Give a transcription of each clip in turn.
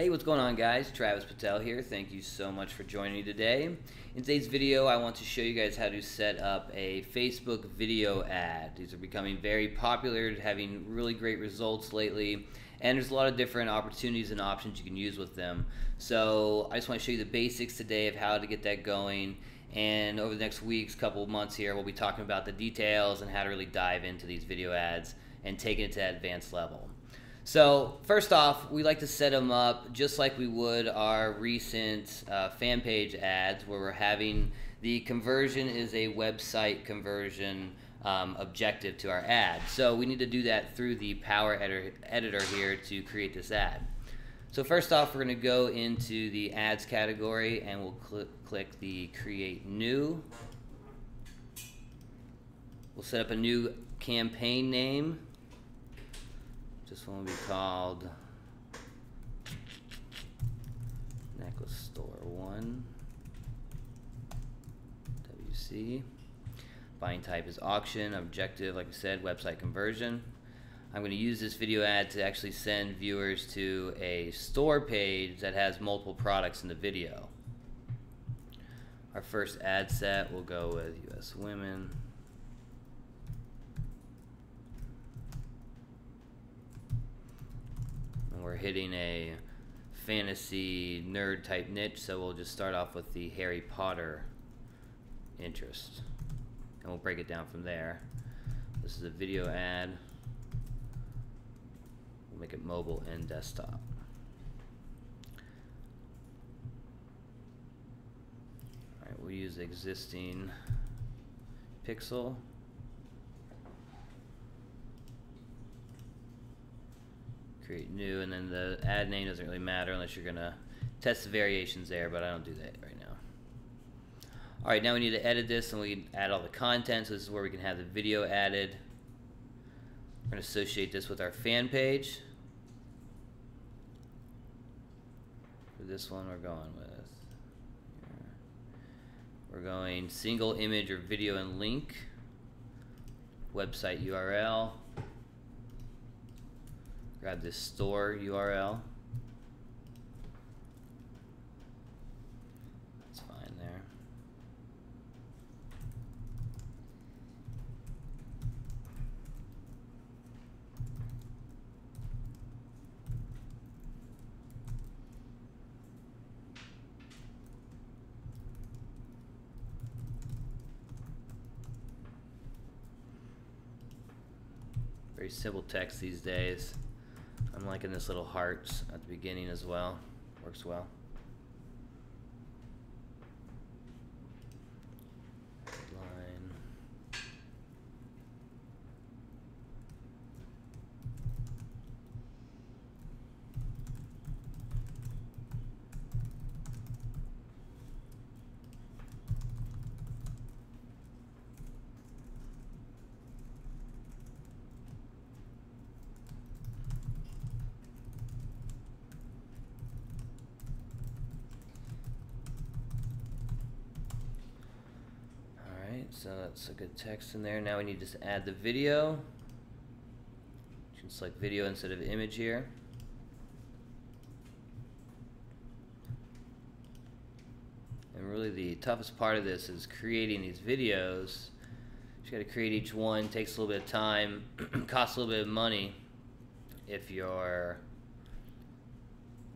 Hey, what's going on, guys? Travis Petelle here. Thank you so much for joining me today. In today's video, I want to show you guys how to set up a Facebook video ad. These are becoming very popular, having really great results lately, and there's a lot of different opportunities and options you can use with them. So I just want to show you the basics today of how to get that going, and over the next weeks, couple of months here, we'll be talking about the details and how to really dive into these video ads and taking it to that advanced level. So first off, we like to set them up just like we would our recent fan page ads, where we're having the conversion is a website conversion objective to our ad. So we need to do that through the Power Editor here to create this ad. So first off, we're going to go into the ads category and we'll click the create new. We'll set up a new campaign name. This one will be called Necklace Store 1 WC. Buying type is auction. Objective, like I said, website conversion. I'm going to use this video ad to actually send viewers to a store page that has multiple products in the video. Our first ad set will go with US Women. We're hitting a fantasy nerd type niche, so we'll just start off with the Harry Potter interest and we'll break it down from there. This is a video ad. We'll make it mobile and desktop. Alright, we'll use the existing pixel. Create new, and then the ad name doesn't really matter unless you're gonna test the variations there, but I don't do that right now. Alright, now we need to edit this and we add all the content, so this is where we can have the video added. We're gonna associate this with our fan page. For this one, we're going single image or video and link, website URL. Grab this store URL. It's fine there. Very simple text these days. I'm liking this little hearts at the beginning as well. Works well. Line. So that's a good text in there. Now we need to just add the video. You can select video instead of image here. And really the toughest part of this is creating these videos. You got to create each one. Takes a little bit of time, costs a little bit of money if you're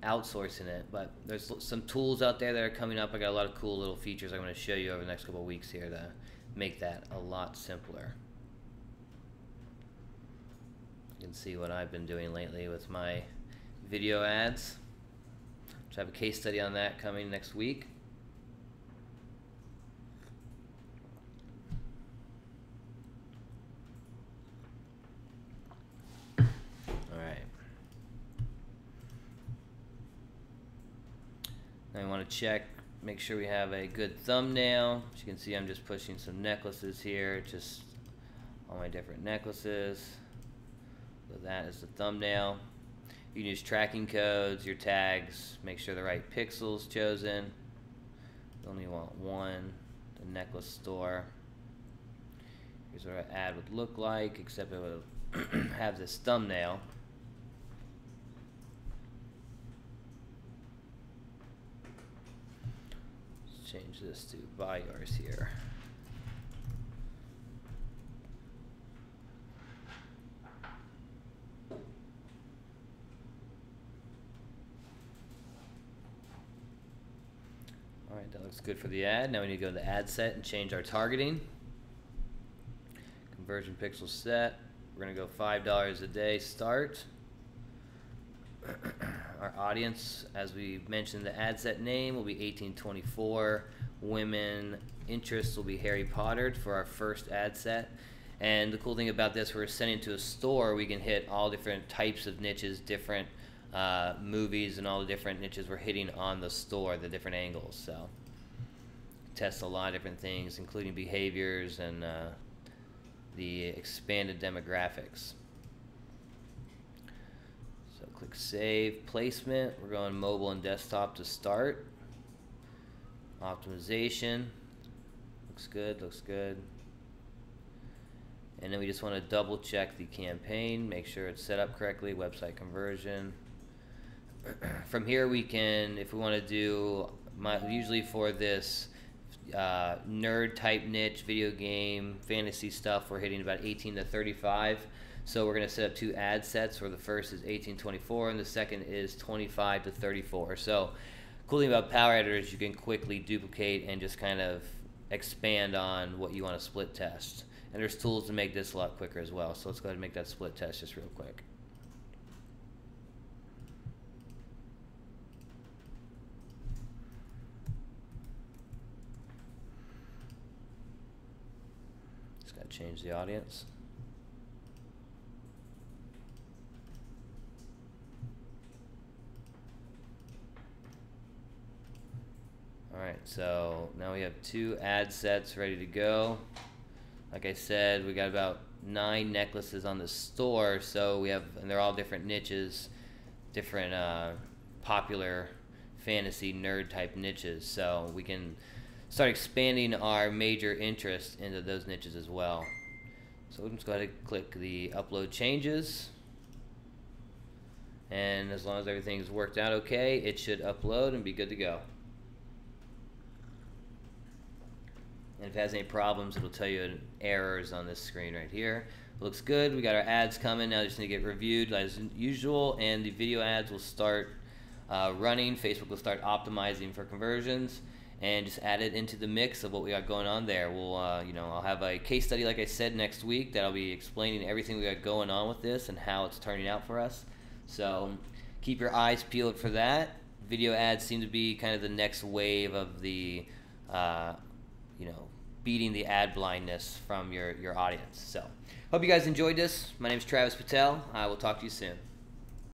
outsourcing it, but there's some tools out there that are coming up. I got a lot of cool little features I'm going to show you over the next couple of weeks here to make that a lot simpler. You can see what I've been doing lately with my video ads. I have a case study on that coming next week. I want to check, make sure we have a good thumbnail. As you can see, I'm just pushing some necklaces here, just all my different necklaces. So that is the thumbnail. You can use tracking codes, your tags, make sure the right pixel's chosen. You only want one, the necklace store. Here's what our ad would look like, except it would have this thumbnail. change this to buy yours here. All right, that looks good for the ad. Now we need to go to the ad set and change our targeting. Conversion pixel set. We're going to go $5 a day start. Our audience, as we mentioned, the ad set name will be 18-24. Women interests will be Harry Potter for our first ad set. And the cool thing about this, we're sending to a store. We can hit all different types of niches, different movies, and all the different niches we're hitting on the store, the different angles. So test a lot of different things, including behaviors and the expanded demographics. So click save, placement, we're going mobile and desktop to start. Optimization, looks good. And then we just want to double check the campaign, make sure it's set up correctly, website conversion. From here we can, if we want to do, usually for this nerd type niche, video game, fantasy stuff, we're hitting about 18 to 35, so we're gonna set up two ad sets where the first is 18-24 and the second is 25 to 34. So cool thing about Power Editor is you can quickly duplicate and just kind of expand on what you want to split test, and there's tools to make this a lot quicker as well. So let's go ahead and make that split test just real quick. Change the audience. All right, so now we have two ad sets ready to go. Like I said, we got about 9 necklaces on the store, so we have, and they're all different niches, different popular fantasy nerd type niches, so we can start expanding our major interests into those niches as well. So we'll just go ahead and click the upload changes, and as long as everything's worked out okay, it should upload and be good to go. And if it has any problems, it'll tell you errors on this screen right here. Looks good, we got our ads coming, now they just need to get reviewed as usual, and the video ads will start running. Facebook will start optimizing for conversions, and just add it into the mix of what we got going on there. We'll, you know, I'll have a case study, like I said, next week that'll be explaining everything we got going on with this and how it's turning out for us. So keep your eyes peeled for that. Video ads seem to be kind of the next wave of the, you know, beating the ad blindness from your audience. So hope you guys enjoyed this. My name is Travis Petelle. I will talk to you soon.